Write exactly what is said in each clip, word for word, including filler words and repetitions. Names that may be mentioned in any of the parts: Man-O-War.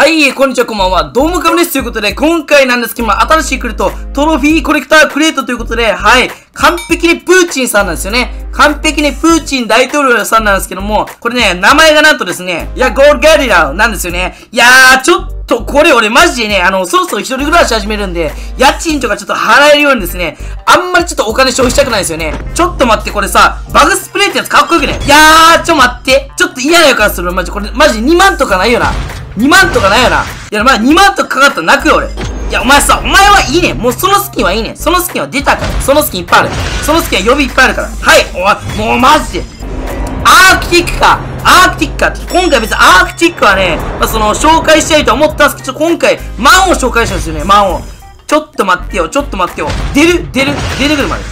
はい、こんにちは、こんばんは。どうもかむです。ということで、今回なんですけども、新しいクレート、トロフィーコレクタークレートということで、はい、完璧にプーチンさんなんですよね。完璧にプーチン大統領さんなんですけども、これね、名前がなんとですね、いや、ゴールガリラなんですよね。いやー、ちょっと、と、これ俺マジでね、あの、そろそろ一人暮らし始めるんで、家賃とかちょっと払えるようにですね、あんまりちょっとお金消費したくないですよね。ちょっと待って、これさ、バグスプレーってやつかっこよくね。いやー、ちょ待って、ちょっと嫌な予感する。マジ、これ、マジにまんとかないよな。にまんとかないよな。いや、まあにまんとかかかったら泣くよ、俺。いや、お前さ、お前はいいね。もうそのスキンはいいね。そのスキンは出たから。そのスキンいっぱいある。そのスキンは予備いっぱいあるから。はい、お前、もうマジで。アークティックか。アークティックか。今回別にアークティックはね、まあ、その、紹介したいと思ったんですけど、今回、マンを紹介したんですよね、マンを。ちょっと待ってよ、ちょっと待ってよ。出る出る出てくるまで。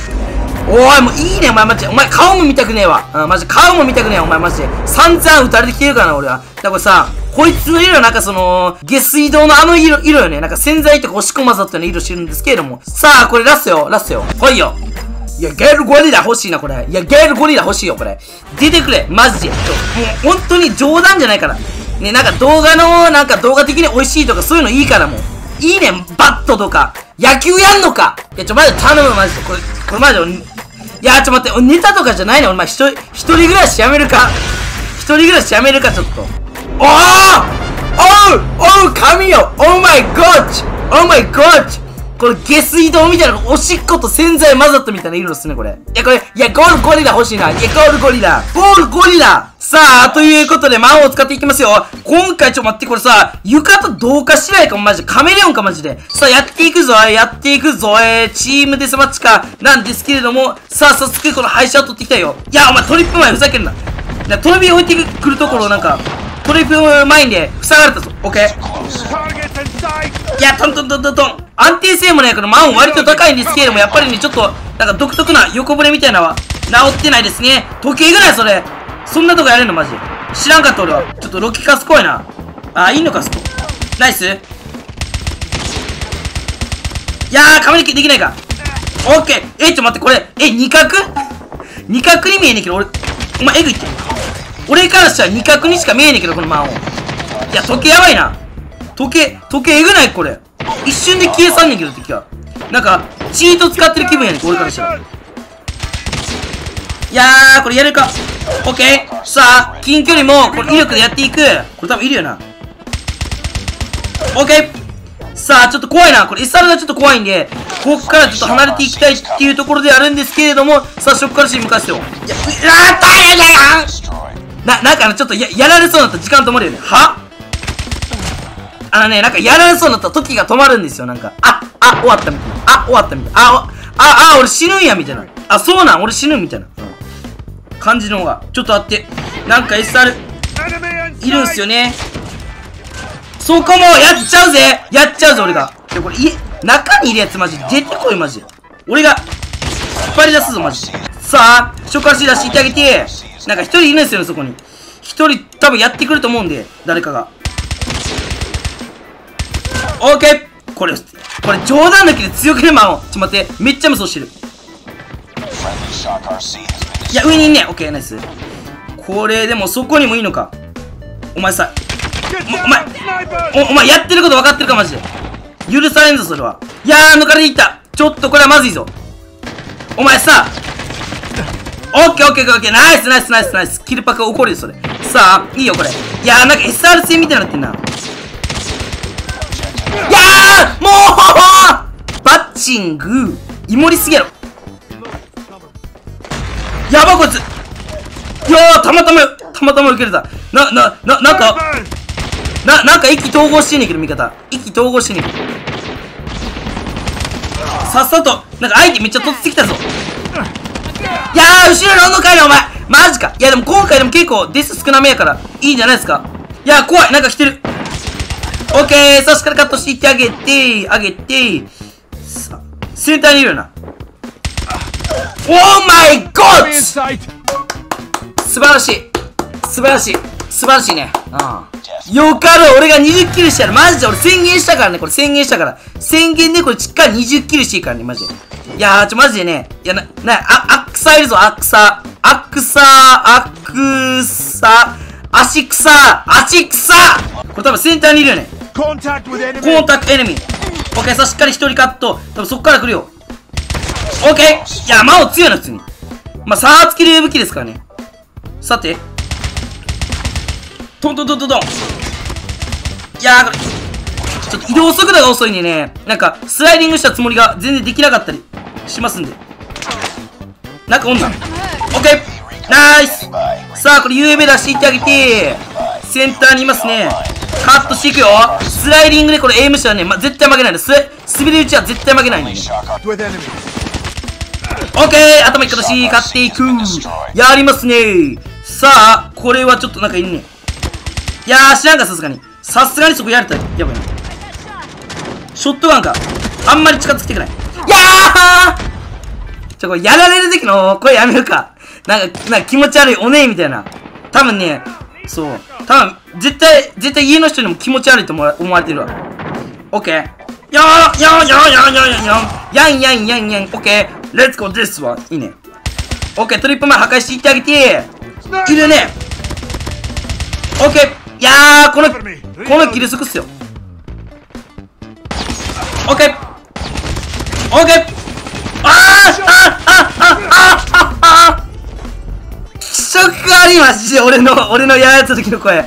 おい、もういいね、お前マジで。お前顔も見たくねえわ。うん、マジで顔も見たくねえわ、お前マジで。散々撃たれてきてるからな、俺は。だからこれさ、こいつの色はなんかその、下水道のあの色、色よね。なんか洗剤とか押し込まざったような色してるんですけれども。さあ、これラストよ、ラストよ。来いよ。いや、ゲールゴリラ欲しいな、これ。いや、ゲールゴリラ欲しいよ、これ。出てくれ、マジで。もう、本当に冗談じゃないから。ね、なんか動画の、なんか動画的に美味しいとか、そういうのいいから、もう。いいね、バットとか。野球やんのか。いや、ちょ、マジで頼む、マジで。これ、これマジで。いや、ちょ、待って、ネタとかじゃないね、お前、一人、一人暮らしやめるか。一人暮らしやめるか、ちょっと。おーおうおう、神よ。オーマイゴッチ。オーマイゴッチ。これ、下水道みたいな、おしっこと洗剤混ざったみたいな色ですね、これ。いや、これ、いや、ゴールゴリラ欲しいな。いや、ゴールゴリラ。ゴールゴリラ。さあ、ということで、マンを使っていきますよ。今回、ちょ、待って、これさ、床と同化しないかも、マジで。カメレオンか、マジで。さあ、やっていくぞ、やっていくぞ、えー、チームデスマッチか、なんですけれども、さあ、早速、この廃車を取っていきたいよ。いや、お前、トリップ前ふざけんな。な、トロフィー置いてくるところ、なんか、トリップ前で塞がれたぞ。オッケー。いや、トントントントントン。安定性もね、このマン割と高いんですけれども、やっぱりね、ちょっと、なんか独特な横ブレみたいなのは、治ってないですね。時計ぐらいそれ。そんなとこやれんのマジ。知らんかった俺は。ちょっとロキカス怖いな。あ、いいのか、そこ。ナイス。いやー、カメラできないか。オッケー。え、ちょっと待って、これ、え、二角二角に見えねえけど、俺、お前、エグいって。俺からしたら二角にしか見えねえけど、このマンを。いや、時計やばいな。時計、時計エグないこれ。一瞬で消えさんねんけど敵はなんかチート使ってる気分やねん俺からしたら。いやーこれやれるか。オッケー。さあ近距離もこれ威力でやっていく。これ多分いるよな。オッケー。さあちょっと怖いなこれ エスアール がちょっと怖いんでここからちょっと離れていきたいっていうところであるんですけれども、さあショックからしに向かせよう。いやうわ大変だよ。なんかちょっと や, やられそうだった時間止まるよね。はあのね、なんかやられそうになった時が止まるんですよ、なんか。あ、あ、終わったみたいな。あ、終わったみたいな。あ、あ、あ、俺死ぬんや、みたいな。あ、そうなん、俺死ぬみたいな。うん、感じの方が。ちょっとあって。なんか エスアール、いるんすよね。そこも、やっちゃうぜやっちゃうぜ、俺が。いや、これ、い、中にいるやつマジで。出てこい、マジで。俺が、引っ張り出すぞ、マジで。さあ、初回し出していってあげて。なんか一人いるんですよね、そこに。一人、多分やってくると思うんで、誰かが。オーケー。これ、これ冗談だけで強くね、マンを。ちょっと待って、めっちゃ無双してる。いや、上にいんね。オッケー、ナイス。これ、でもそこにもいいのか。お前さ、お、お前、お、お前やってること分かってるか、マジで。許されんぞ、それは。いやー、抜かれていった。ちょっとこれはまずいぞ。お前さ、オッケー、オッケー、オッケー、ナイス、ナイス、ナイス、ナイス。キルパク怒るよ、それ。さあ、いいよ、これ。いやー、なんか エスアール 戦みたいになってんな。いやーもうバッチングイモリすぎやろ。やばこいつ。いやーたまたまたまたま受けれたな。なななんかななんか意気投合してんねんけど味方意気投合してんねんけどさっさとなんか相手めっちゃ取ってきたぞ。いやー後ろにおんのかいなお前マジか。いやでも今回でも結構デス少なめやからいいんじゃないですか。いやー怖いなんか来てる。オッケー、さしからカットしていってあげて、あげて、さ、センターにいるよな。オーマイゴッツ！素晴らしい。素晴らしい。素晴らしいね。うん。よかろう、俺がにじゅうキルしてやる。マジで俺宣言したからね、これ宣言したから。宣言でこれしっかりにじゅうキルしていいからね、マジで。いやー、ちょ、マジでね。いや、な、な、あ、アクサいるぞ、アクサ。アクサ、アクサ、アシクサ、アシクサ！これ多分センターにいるよね。コンタクトエネミー。オッケー、さあしっかりひとりカット。多分そっから来るよ。オッケー、いや、魔王強いな、普通に。まあ、サー付きで武器ですからね。さて。トントントントントン。いやー、これ。ちょっと移動速度が遅いんでね。なんか、スライディングしたつもりが全然できなかったりしますんで。なんか女。オッケー、ナイス。さあ、これ ユーエム 出していってあげて。センターにいますね。カットしていくよ。スライディングでこれエイムしたらね、ま、絶対負けないの。す、滑り打ちは絶対負けないの、ね。オッケー、頭いい形、勝っていく。やりますね。さあ、これはちょっとなんかいるね。いやー、知らんか、さすがに。さすがにそこやれたらやばいな。ショットガンか。あんまり近づきてくない。いやーちょ、これやられる時の声やめるか。なんか、なんか気持ち悪いおねえみたいな。多分ね、そう。多分、絶対、絶対家の人にも気持ち悪いと思わ、思われてるわ。オッケー。よーよーよーよーよーよーよーやんやんやんやん。オッケー。レッツゴーですわ。いいね。オッケー。トリップ前破壊していってあげて。いるね。オッケー。いやー、この、このキル速っすよ。オッケー。オッケー。あーあーあーあーあーあー気色が悪いマジで俺の俺のやられた時の声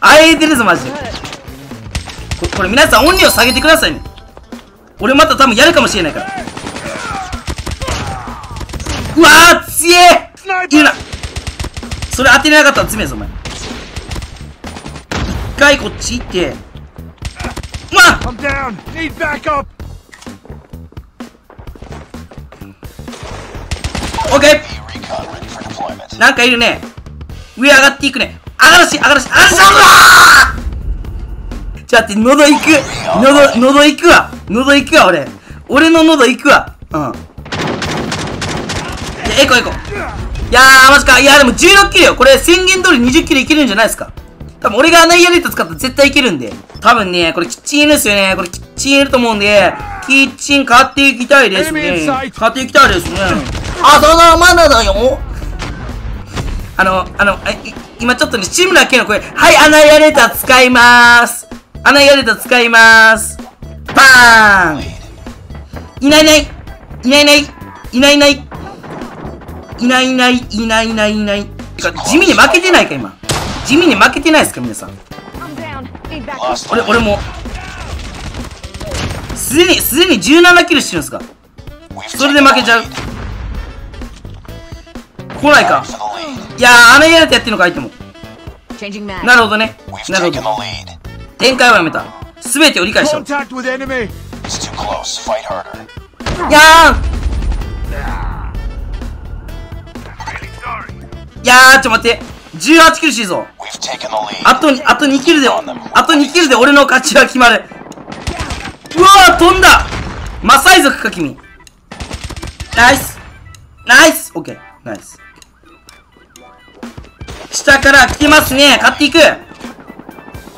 あえてるぞマジで。ここれ皆さん音量下げてくださいね。俺また多分やるかもしれないから。うわー強えいるな。それ当てれなかったら詰めぞお前。一回こっち行って。うわっオッケー。なんかいるね。上上がっていくね。上がらし上がらし上がらしうわちょっと待って、喉いく喉喉いくわ喉いくわ俺俺の喉いくわ。うん、エコエコ。いやーマジか。いやでもじゅうろっキルよこれ。宣言通りにじゅっキルいけるんじゃないですか。多分俺がナイアレット使ったら絶対いけるんで。多分ねこれキッチンいるですよね。これキッチンいると思うんでキッチン買っていきたいですね。買っていきたいですね。あだだまだだよ。あの、あの、え、今ちょっとね、志村けんの声、はい、アナイアレーター使いまーす。アナイアレーター使いまーす。パーン。いないいない。いないいない。いないいない。いないいない。いないいないいない。てか、地味に負けてないか、今。地味に負けてないですか、皆さん。俺、俺も。すでに、すでにじゅうななキルしてるんですか。それで負けちゃう。来ないか。いやー、アナイアレーターやってるのか、相手も。なるほどね。なるほど。展開はやめた。すべてを理解した。いやーいやー、ちょっと待って。じゅうはちキルしいぞ。あと、あとにキルで、あとにキルで俺の勝ちが決まる。うわー、飛んだマサイ族か、君。ナイスナイスオッケー、ナイス。下から来てますね。買っていく。こ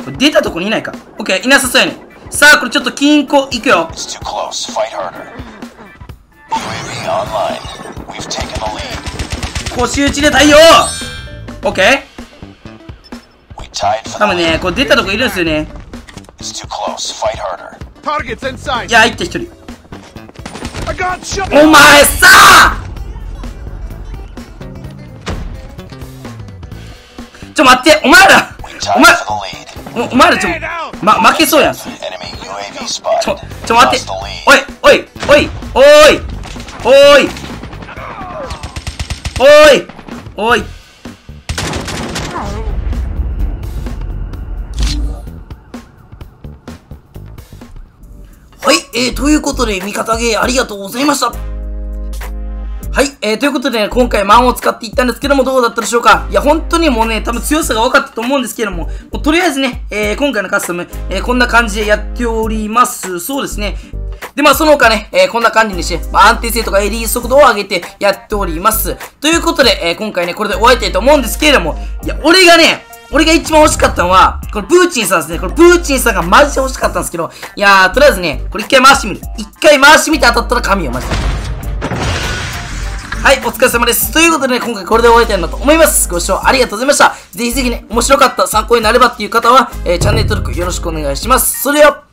れ出たとこにいないか。オッケー、いなさそうやね。さあ、これちょっと金庫行くよ。腰打ちで対応。オッケー。多分ね、これ出たとこいるんですよね。いや、行って一人。お前さあちょ待って、お前らお前お、お前らちょ、ま、負けそうやん。ちょ、ちょ待って、おい、おい、おい、おい、おい、おい、おい。はい、えー、ということで、味方ゲーありがとうございました。はい、えー、ということで、ね、今回マンを使っていったんですけども、どうだったでしょうか。いや、本当にもうね、多分強さが分かったと思うんですけども、もうとりあえずね、えー、今回のカスタム、えー、こんな感じでやっております。そうですね。で、まあ、その他ね、えー、こんな感じにして、まあ、安定性とかエリー速度を上げてやっております。ということで、えー、今回ね、これで終わりたいと思うんですけれども、いや、俺がね、俺が一番欲しかったのは、これプーチンさんですね。これプーチンさんがマジで欲しかったんですけど、いやー、とりあえずね、これ一回回してみる。一回回してみて当たったら神よ、マジで。はい、お疲れ様です。ということでね、今回これで終わりたいなと思います。ご視聴ありがとうございました。ぜひぜひね、面白かった、参考になればっていう方は、えー、チャンネル登録よろしくお願いします。それでは